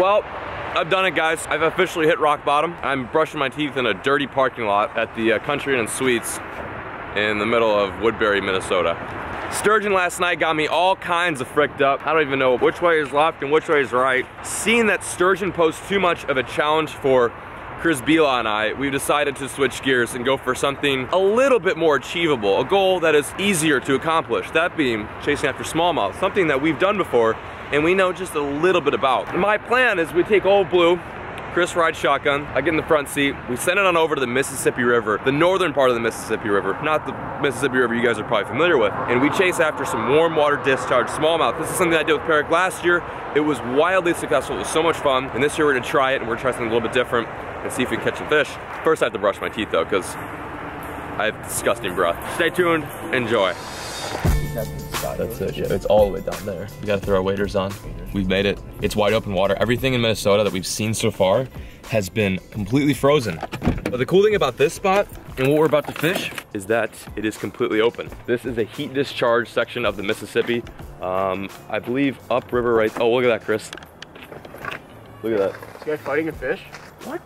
Well, I've done it, guys. I've officially hit rock bottom. I'm brushing my teeth in a dirty parking lot at the Country Inn and Suites in the middle of Woodbury, Minnesota. Sturgeon last night got me all kinds of fricked up. I don't even know which way is left and which way is right. Seeing that sturgeon posed too much of a challenge for Chris Biela and I, we've decided to switch gears and go for something a little bit more achievable, a goal that is easier to accomplish, that being chasing after smallmouth, something that we've done before and we know just a little bit about. My plan is we take Old Blue, Chris rides shotgun, I get in the front seat, we send it on over to the Mississippi River, the northern part of the Mississippi River, not the Mississippi River you guys are probably familiar with, and we chase after some warm water discharge smallmouth. This is something I did with Perrick last year. It was wildly successful, it was so much fun, and this year we're gonna try it and we're gonna try something a little bit different and see if we can catch some fish. First I have to brush my teeth though, because I have disgusting breath. Stay tuned, enjoy. That's it, yeah. It's all the way down there. We gotta throw our waders on. We've made it. It's wide open water. Everything in Minnesota that we've seen so far has been completely frozen. But the cool thing about this spot and what we're about to fish is that it is completely open. This is a heat discharge section of the Mississippi. I believe upriver right, oh, look at that, Chris. Look at that. This guy fighting a fish? What?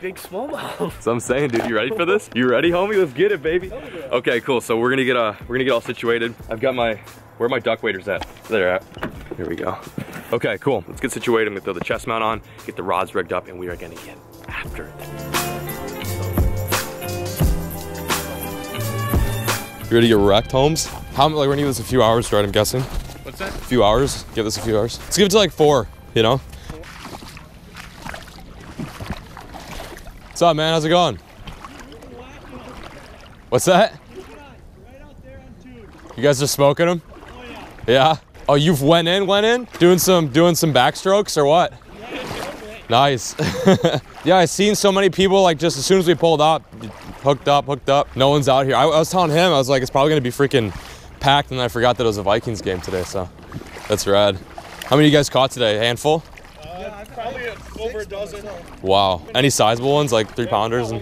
Big smallmouth. So I'm saying, dude, you ready for this? You ready, homie? Let's get it, baby. Okay, cool. So we're gonna get all situated. I've got my, where are my duck waders at? They're at. Here we go. Okay, cool. Let's get situated. I'm gonna throw the chest mount on, get the rods rigged up, and we are gonna get after it. You ready to get wrecked, Holmes? How like we're gonna give this a few hours, right? I'm guessing. What's that? A few hours. Give this a few hours. Let's give it to like 4. You know. What's up, man? How's it going? What's that? You guys are smoking them? Oh, yeah. Oh, you've went in? Doing some backstrokes or what? Nice. Yeah, I've seen so many people like just as soon as we pulled up, hooked up. No one's out here. I was telling him, I was like, it's probably gonna be freaking packed, and I forgot that it was a Vikings game today, so that's rad. How many of you guys caught today? A handful? Probably over a dozen. Wow. Any sizable ones, like 3-pounders? And...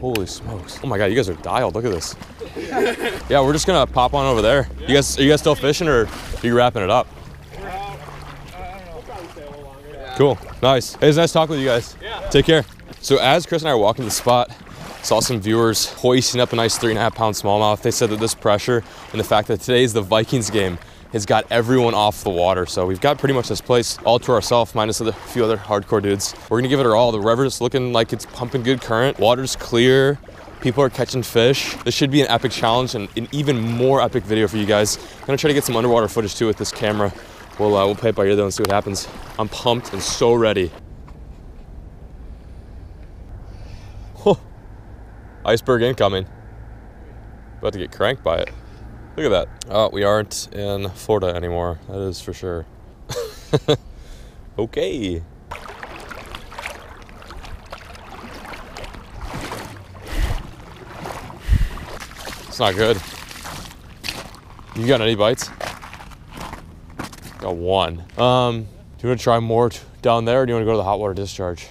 Holy smokes. Oh my God, you guys are dialed. Look at this. Yeah, we're just gonna pop on over there. You guys, are you guys still fishing or are you wrapping it up? We're out. I don't know. We'll probably stay a little longer. Yeah. Cool. Nice. Hey, it was nice talking with you guys. Yeah. Take care. So as Chris and I were walking to the spot, saw some viewers hoisting up a nice 3.5-pound smallmouth. They said that this pressure and the fact that today's the Vikings game has got everyone off the water. So we've got pretty much this place all to ourselves, minus a few other hardcore dudes. We're gonna give it our all. The river's looking like it's pumping good current. Water's clear. People are catching fish. This should be an epic challenge and an even more epic video for you guys. I'm gonna try to get some underwater footage too with this camera. We'll play it by ear though and see what happens. I'm pumped and so ready. Oh, iceberg incoming. About to get cranked by it. Look at that. Oh, we aren't in Florida anymore. That is for sure. Okay. It's not good. You got any bites? Got one. Do you want to try more down there or do you want to go to the hot water discharge?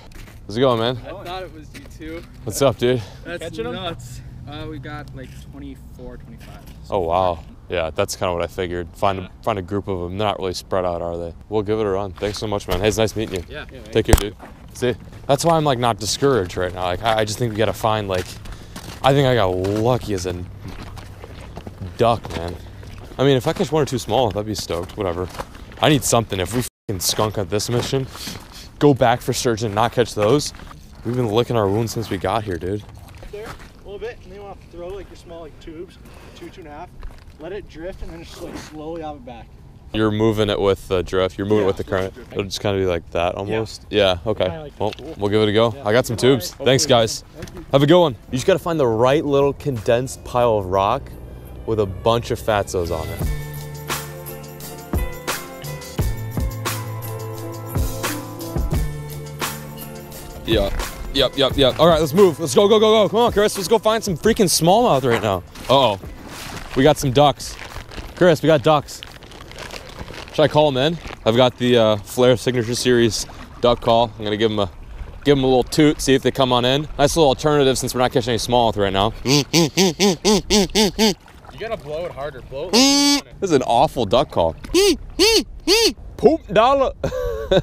How's it going, man? I thought it was you too. What's up, dude? That's catching nuts. We got like 24, 25. Oh wow, yeah, that's kind of what I figured. Find a group of them. They're not really spread out, are they? We'll give it a run. Thanks so much, man. Hey, it's nice meeting you. Yeah. Yeah, take care, dude. See, that's why I'm like not discouraged right now. Like I just think we gotta find like, I think I got lucky as a duck, man. I mean, if I catch 1 or 2 small, that'd be stoked. Whatever. I need something. If we fucking skunk at this mission, go back for sturgeon, not catch those. We've been licking our wounds since we got here, dude. Bit, and then you want to throw like your small like tubes, 2.5, let it drift, and then just like slowly out it back. You're moving it with the drift. You're moving it with the current. It'll just kind of be like that almost. Yeah. Yeah, okay. Like well, cool. We'll give it a go. Yeah. I got some tubes. Right. Thanks, guys. Thank have a good one. You just got to find the right little condensed pile of rock with a bunch of fatzos on it. Yeah. Yep. All right, let's move. Let's go. Come on, Chris. Let's go find some freaking smallmouth right now. Uh-oh. We got some ducks. Chris, we got ducks. Should I call them in? I've got the Flare Signature Series duck call. I'm going to give them a little toot, see if they come on in. Nice little alternative since we're not catching any smallmouth right now. You got to blow it harder. Blow it like you want it. This is an awful duck call. Poop dollar.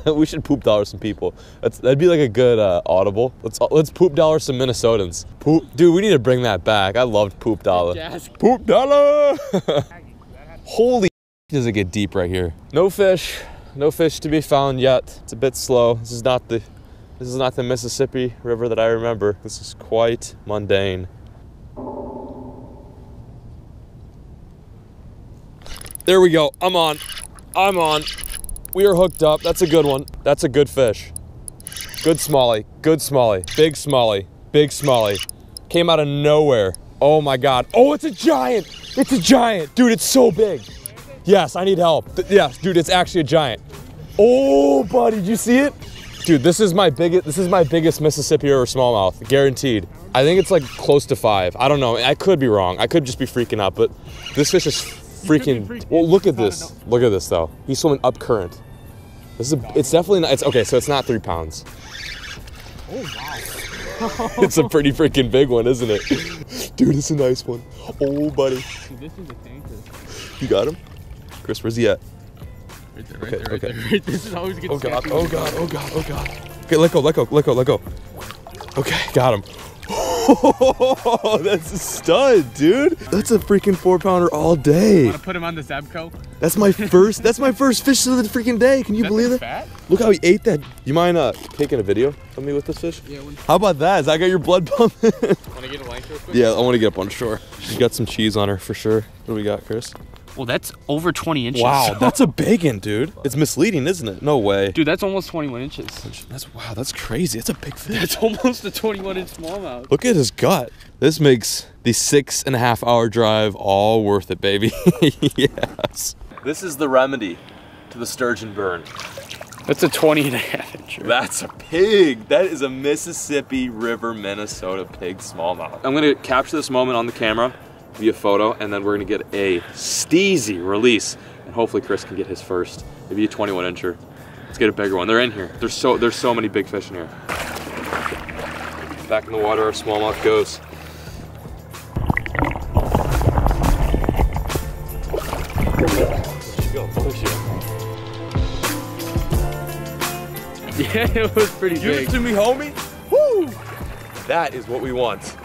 We should poop dollar some people. That'd be like a good audible. Let's poop dollar some Minnesotans. Poop, dude, we need to bring that back. I loved poop dollar. Poop dollar. Holy does it get deep right here. No fish. No fish to be found yet. It's a bit slow. This is not the Mississippi River that I remember. This is quite mundane. There we go. I'm on. I'm on. We are hooked up. That's a good one. That's a good fish. Good Smallie. Good Smallie. Big Smallie. Big Smallie. Came out of nowhere. Oh my God. Oh, it's a giant. It's a giant. Dude, it's so big. Yes, I need help. Yes, dude, it's actually a giant. Oh, buddy, did you see it? Dude, this is my biggest Mississippi River smallmouth, guaranteed. I think it's like close to 5. I don't know. I could be wrong. I could just be freaking out, but this fish is freaking. Well, look at this. Look at this though. He's swimming up current. It's definitely not. It's okay. So it's not 3 pounds. Oh wow. It's a pretty freaking big one, isn't it? Dude, it's a nice one. Oh, buddy. Dude, this is a tanker. You got him, Chris. Where's he at? Right there. Right okay, there. Right okay. There. Right. This is always getting. Oh god. Oh god. Oh god. Oh god. Okay, let go. Let go. Let go. Let go. Okay, got him. Oh, that's a stud, dude. That's a freaking 4-pounder all day. Want to put him on the Zebco? That's my first fish of the freaking day. Can you believe it? Fat? Look how he ate that. You mind taking a video of me with this fish? Yeah. How about that? Is that got your blood pumping? Want to get a line real quick? Yeah, I want to get up on shore. She's got some cheese on her for sure. What do we got, Chris? Well, that's over 20 inches. Wow, that's a big one, dude. It's misleading, isn't it? No way. Dude, that's almost 21 inches. Wow, that's crazy. That's a big fish. That's almost a 21-inch smallmouth. Look at his gut. This makes the 6.5-hour drive all worth it, baby. Yes. This is the remedy to the sturgeon burn. That's a 20.5-incher. That's a pig. That is a Mississippi River, Minnesota pig smallmouth. I'm gonna capture this moment on the camera via photo, and then we're gonna get a steezy release, and hopefully Chris can get his first, maybe a 21-incher. Let's get a bigger one. They're in here. There's so many big fish in here. Back in the water, our smallmouth goes. There she goes. There she goes. Yeah, it was pretty big. Give it to me, homie. Woo! That is what we want.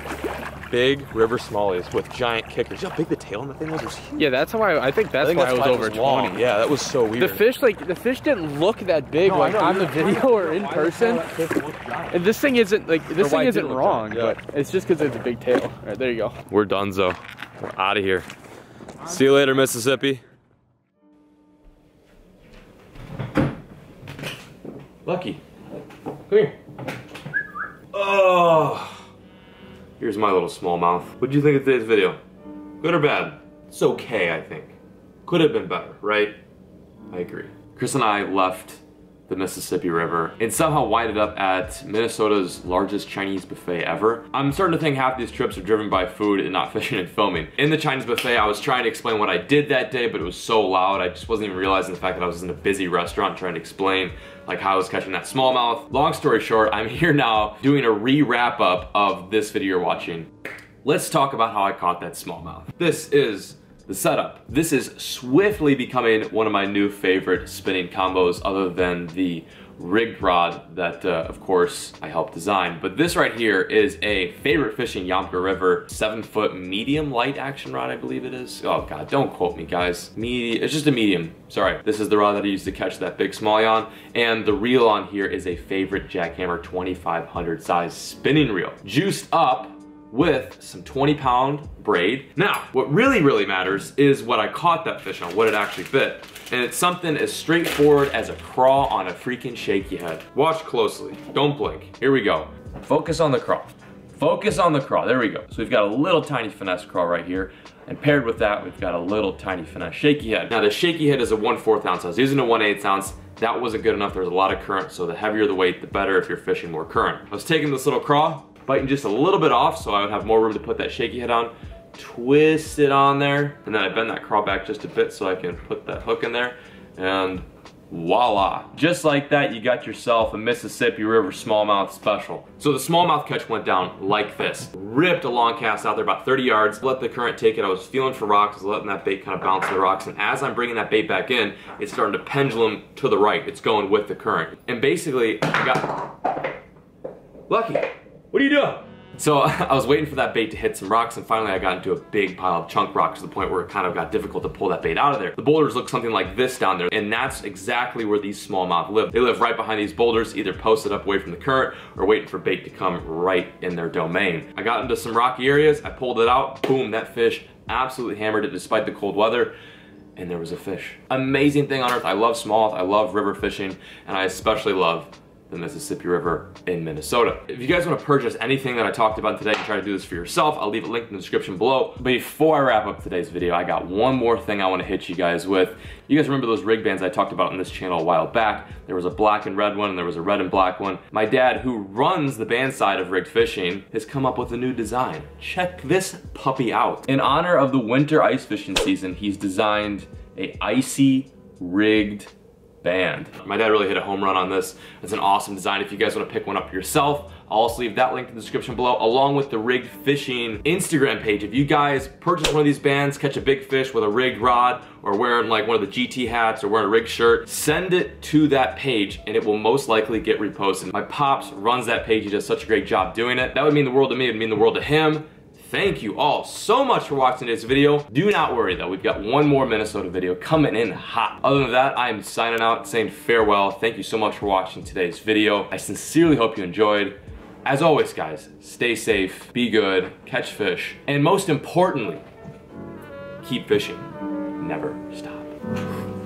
Big river smallies with giant kickers. You know how big the tail on the thing was? It was huge. Yeah, that's how I think that's why it was over 20. Yeah, that was so weird. The fish didn't look that big on the video or in person. And this thing isn't wrong, but it's just because it's a big tail. All right, there you go. We're donezo. We're out of here. See you later, Mississippi. Lucky, come here. Oh. Here's my little smallmouth. What'd you think of today's video? Good or bad? It's okay, I think. Could have been better, right? I agree. Chris and I left the Mississippi River and somehow winded up at Minnesota's largest Chinese buffet ever. I'm starting to think half these trips are driven by food and not fishing and filming. In the Chinese buffet, I was trying to explain what I did that day, but it was so loud, I just wasn't even realizing the fact that I was in a busy restaurant trying to explain like how I was catching that smallmouth. Long story short, I'm here now doing a re-wrap up of this video you're watching. Let's talk about how I caught that smallmouth. This is the setup. This is swiftly becoming one of my new favorite spinning combos other than the rigged rod that, of course, I helped design. But this right here is a Favorite Fishing Yamka River 7-foot medium light action rod, I believe it is. Oh God, don't quote me, guys. It's just a medium, sorry. This is the rod that I used to catch that big smallie on. And the reel on here is a Favorite Jackhammer 2500 size spinning reel. Juiced up with some 20-pound braid. Now, what really, really matters is what I caught that fish on, what it actually bit. And it's something as straightforward as a craw on a freaking shaky head. Watch closely, don't blink. Here we go. Focus on the craw. Focus on the craw, there we go. So we've got a little tiny finesse craw right here, and paired with that, we've got a little tiny finesse shaky head. Now the shaky head is a 1/4 ounce, I was using a 1/8 ounce. That wasn't good enough, there was a lot of current, so the heavier the weight, the better if you're fishing more current. I was taking this little craw, biting just a little bit off so I would have more room to put that shaky head on, twist it on there, and then I bend that craw back just a bit so I can put that hook in there, and Voila, just like that you got yourself a Mississippi River smallmouth special. So the smallmouth catch went down like this. Ripped a long cast out there about 30 yards, let the current take it. I was feeling for rocks, I was letting that bait kind of bounce to the rocks, and as I'm bringing that bait back in, it's starting to pendulum to the right. It's going with the current. And basically, I got... Lucky, what are you doing? So I was waiting for that bait to hit some rocks, and finally I got into a big pile of chunk rocks to the point where it kind of got difficult to pull that bait out of there. The boulders look something like this down there, and that's exactly where these smallmouth live. They live right behind these boulders, either posted up away from the current or waiting for bait to come right in their domain. I got into some rocky areas, I pulled it out, boom, that fish absolutely hammered it despite the cold weather. And there was a fish. Amazing thing on earth. I love smallmouth, I love river fishing, and I especially love the Mississippi River in Minnesota. If you guys want to purchase anything that I talked about today and try to do this for yourself, I'll leave a link in the description below. But before I wrap up today's video, I got one more thing I want to hit you guys with. You guys remember those rig bands I talked about on this channel a while back? There was a black and red one, and there was a red and black one. My dad, who runs the band side of rigged fishing, has come up with a new design. Check this puppy out. In honor of the winter ice fishing season, he's designed a icy rigged band. My dad really hit a home run on this. It's an awesome design. If you guys want to pick one up yourself, I'll also leave that link in the description below, along with the rigged fishing Instagram page. If you guys purchase one of these bands, catch a big fish with a rigged rod, or wearing like one of the GT hats, or wearing a rigged shirt, send it to that page and it will most likely get reposted. My pops runs that page. He does such a great job doing it. That would mean the world to me. It would mean the world to him. Thank you all so much for watching this video. Do not worry though, we've got one more Minnesota video coming in hot. Other than that, I am signing out, saying farewell. Thank you so much for watching today's video. I sincerely hope you enjoyed. As always guys, stay safe, be good, catch fish, and most importantly, keep fishing. Never stop.